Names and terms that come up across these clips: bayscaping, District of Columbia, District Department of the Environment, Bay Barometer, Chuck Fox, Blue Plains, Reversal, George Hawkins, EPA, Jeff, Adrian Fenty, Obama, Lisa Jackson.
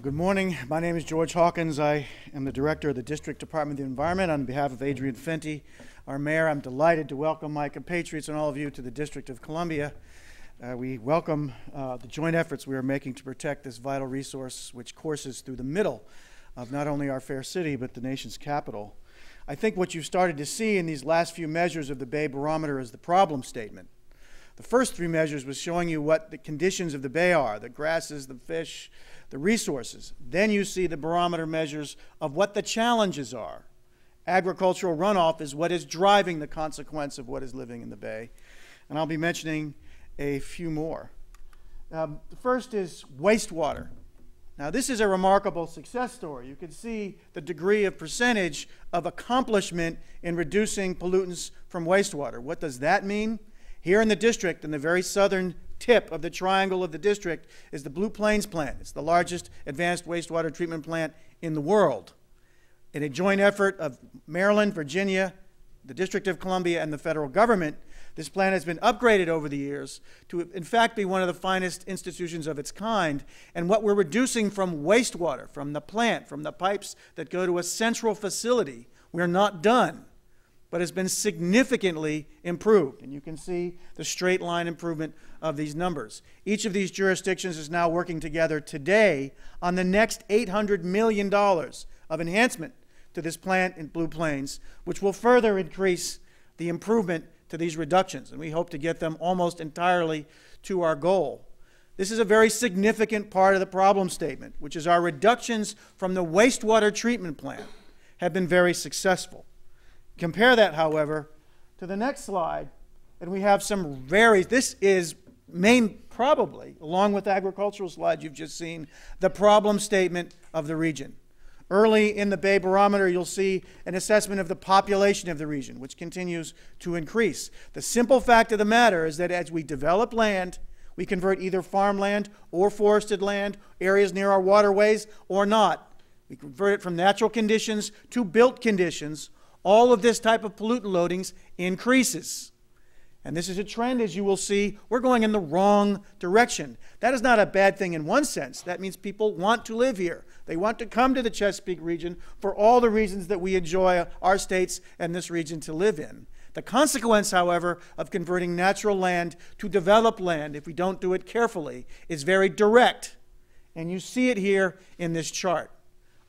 Good morning. My name is George Hawkins. I am the director of the District Department of the Environment. On behalf of Adrian Fenty, our mayor, I'm delighted to welcome my compatriots and all of you to the District of Columbia. We welcome the joint efforts we are making to protect this vital resource, which courses through the middle of not only our fair city, but the nation's capital. I think what you've started to see in these last few measures of the Bay Barometer is the problem statement. The first three measures was showing you what the conditions of the bay are, the grasses, the fish, the resources. Then you see the barometer measures of what the challenges are. Agricultural runoff is what is driving the consequence of what is living in the bay. And I'll be mentioning a few more. The first is wastewater. Now, this is a remarkable success story. You can see the degree of percentage of accomplishment in reducing pollutants from wastewater. What does that mean? Here in the district, in the very southern tip of the triangle of the district, is the Blue Plains plant. It's the largest advanced wastewater treatment plant in the world. In a joint effort of Maryland, Virginia, the District of Columbia, and the federal government, this plant has been upgraded over the years to, in fact, be one of the finest institutions of its kind. And what we're reducing from wastewater, from the plant, from the pipes that go to a central facility, we're not done, but has been significantly improved. And you can see the straight line improvement of these numbers. Each of these jurisdictions is now working together today on the next $800 million of enhancement to this plant in Blue Plains, which will further increase the improvement to these reductions. And we hope to get them almost entirely to our goal. This is a very significant part of the problem statement, which is our reductions from the wastewater treatment plant have been very successful. Compare that, however, to the next slide, and we have some very, this is main, probably, along with the agricultural slide you've just seen, the problem statement of the region. Early in the Bay Barometer, you'll see an assessment of the population of the region, which continues to increase. The simple fact of the matter is that as we develop land, we convert either farmland or forested land, areas near our waterways, or not. We convert it from natural conditions to built conditions. All of this type of pollutant loadings increases. And this is a trend, as you will see, we're going in the wrong direction. That is not a bad thing in one sense. That means people want to live here. They want to come to the Chesapeake region for all the reasons that we enjoy our states and this region to live in. The consequence, however, of converting natural land to developed land, if we don't do it carefully, is very direct. And you see it here in this chart.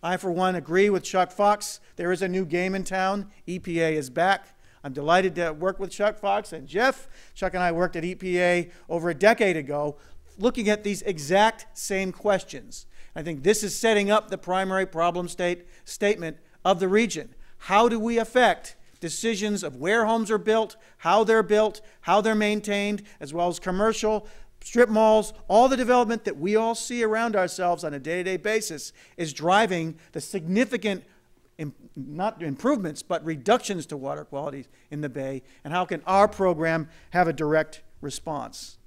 I, for one, agree with Chuck Fox. There is a new game in town. EPA is back. I'm delighted to work with Chuck Fox and Jeff. Chuck and I worked at EPA over a decade ago looking at these exact same questions. I think this is setting up the primary problem statement of the region. How do we affect decisions of where homes are built, how they're maintained, as well as commercial, strip malls, all the development that we all see around ourselves on a day-to-day basis is driving the significant, not improvements, but reductions to water quality in the bay, and how can our program have a direct response?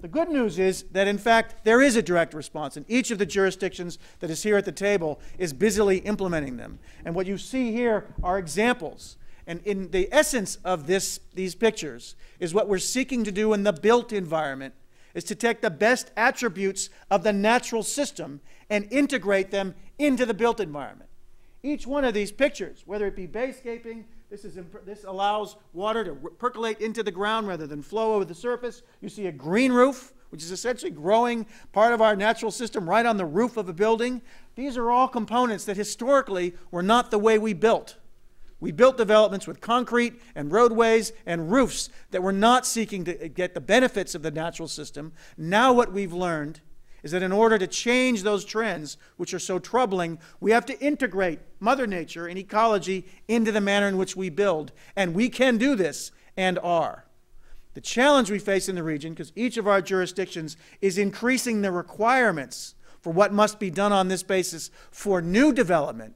The good news is that, in fact, there is a direct response, and each of the jurisdictions that is here at the table is busily implementing them. And what you see here are examples. And in the essence of these pictures is what we're seeking to do in the built environment, is to take the best attributes of the natural system and integrate them into the built environment. Each one of these pictures, whether it be bayscaping, this allows water to percolate into the ground rather than flow over the surface. You see a green roof, which is essentially growing part of our natural system right on the roof of a building. These are all components that historically were not the way we built. We built developments with concrete and roadways and roofs that were not seeking to get the benefits of the natural system. Now what we've learned is that in order to change those trends, which are so troubling, we have to integrate Mother Nature and ecology into the manner in which we build. And we can do this, and are. The challenge we face in the region, because each of our jurisdictions is increasing the requirements for what must be done on this basis for new development.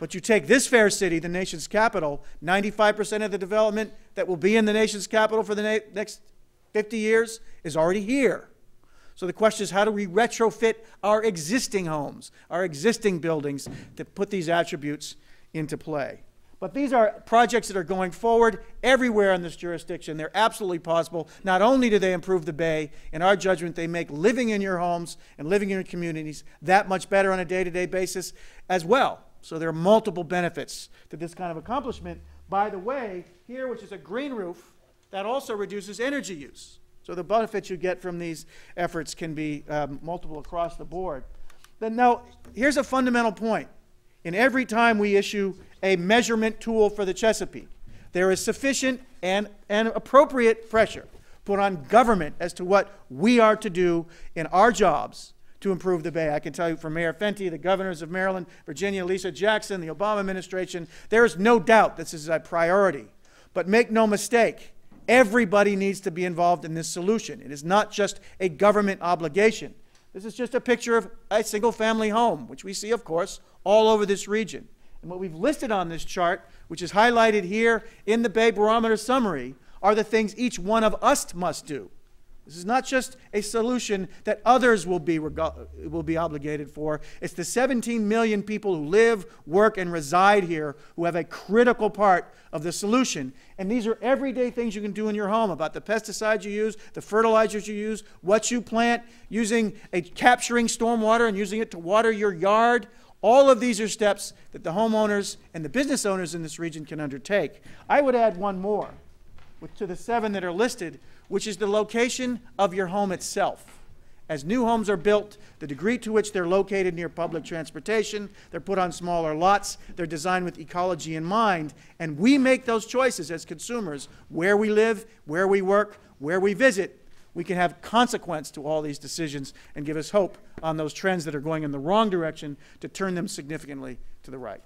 But you take this fair city, the nation's capital, 95% of the development that will be in the nation's capital for the next 50 years is already here. So the question is, how do we retrofit our existing homes, our existing buildings, to put these attributes into play? But these are projects that are going forward everywhere in this jurisdiction. They're absolutely possible. Not only do they improve the Bay, in our judgment, they make living in your homes and living in your communities that much better on a day-to-day basis as well. So there are multiple benefits to this kind of accomplishment. By the way, here, which is a green roof, that also reduces energy use. So the benefits you get from these efforts can be multiple across the board. Then now, here's a fundamental point. In every time we issue a measurement tool for the Chesapeake, there is sufficient and appropriate pressure put on government as to what we are to do in our jobs to improve the Bay. I can tell you from Mayor Fenty, the governors of Maryland, Virginia, Lisa Jackson, the Obama administration, there is no doubt this is a priority. But make no mistake, everybody needs to be involved in this solution. It is not just a government obligation. This is just a picture of a single-family home, which we see, of course, all over this region. And what we've listed on this chart, which is highlighted here in the Bay Barometer summary, are the things each one of us must do. This is not just a solution that others will be obligated for. It's the 17 million people who live, work, and reside here who have a critical part of the solution. And these are everyday things you can do in your home about the pesticides you use, the fertilizers you use, what you plant, capturing stormwater and using it to water your yard. All of these are steps that the homeowners and the business owners in this region can undertake. I would add one more to the 7 that are listed, which is the location of your home itself. As new homes are built, the degree to which they're located near public transportation, they're put on smaller lots, they're designed with ecology in mind, and we make those choices as consumers, where we live, where we work, where we visit. We can have consequence to all these decisions and give us hope on those trends that are going in the wrong direction to turn them significantly to the right.